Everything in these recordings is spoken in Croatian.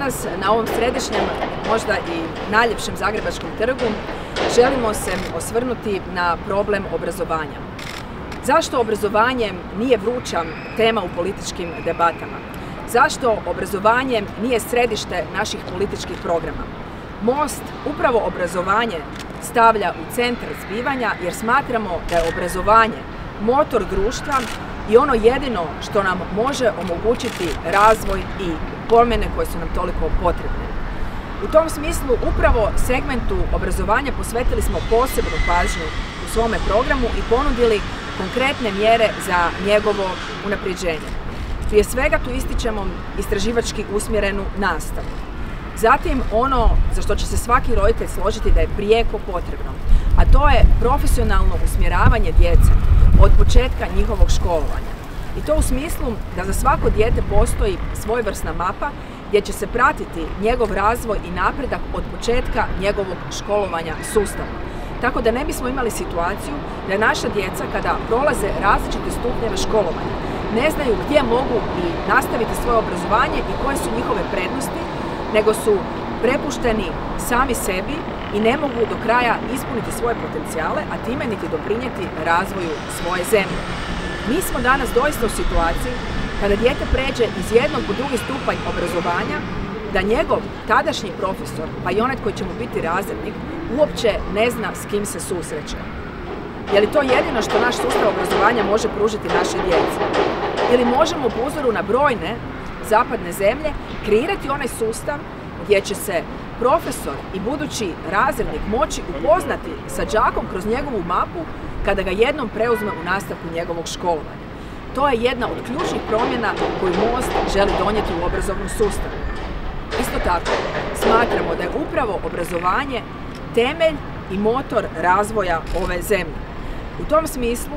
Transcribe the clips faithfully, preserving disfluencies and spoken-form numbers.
Danas na ovom središnjem, možda i najljepšem zagrebačkom trgu, želimo se osvrnuti na problem obrazovanja. Zašto obrazovanje nije vruća tema u političkim debatama? Zašto obrazovanje nije središte naših političkih programa? Most upravo obrazovanje stavlja u centar zbivanja jer smatramo da je obrazovanje motor društva i ono jedino što nam može omogućiti razvoj i promjene koje su nam toliko potrebne. U tom smislu upravo segmentu obrazovanja posvetili smo posebnu pažnju u svome programu i ponudili konkretne mjere za njegovo unapređenje. Prije svega tu ističemo istraživački usmjerenu nastavu. Zatim ono za što će se svaki roditelj složiti da je prijeko potrebno, a to je profesionalno usmjeravanje djece od početka njihovog školovanja. I to u smislu da za svako dijete postoji svojevrsna mapa gdje će se pratiti njegov razvoj i napredak od početka njegovog školovanja sustavno. Tako da ne bismo imali situaciju da naša djeca kada prolaze različite stupnjeve školovanja ne znaju gdje mogu i nastaviti svoje obrazovanje i koje su njihove prednosti, nego su prepušteni sami sebi i ne mogu do kraja ispuniti svoje potencijale, a time niti doprinijeti razvoju svoje zemlje. Mi smo danas doista u situaciji kada dijete pređe iz jednog u drugi stupanj obrazovanja, da njegov tadašnji profesor, pa i onaj koji će mu biti razrednik, uopće ne zna s kim se susreće. Je li to jedino što naš sustav obrazovanja može pružiti našoj djeci? Ili možemo po uzoru na brojne zapadne zemlje kreirati onaj sustav gdje će se profesor i budući razrednik moći upoznati sa đakom kroz njegovu mapu kada ga jednom preuzme u nastavku njegovog školovanja. To je jedna od ključnih promjena koju Most želi donijeti u obrazovnom sustavu. Isto tako, smatramo da je upravo obrazovanje temelj i motor razvoja ove zemlje. U tom smislu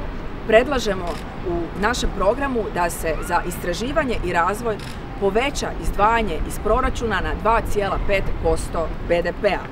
predlažemo u našem programu da se za istraživanje i razvoj poveća izdvajanje iz proračuna na dva zarez pet posto be de pea.